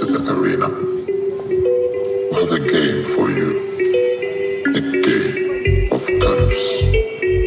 comes at an arena where the game for you, a game of colors.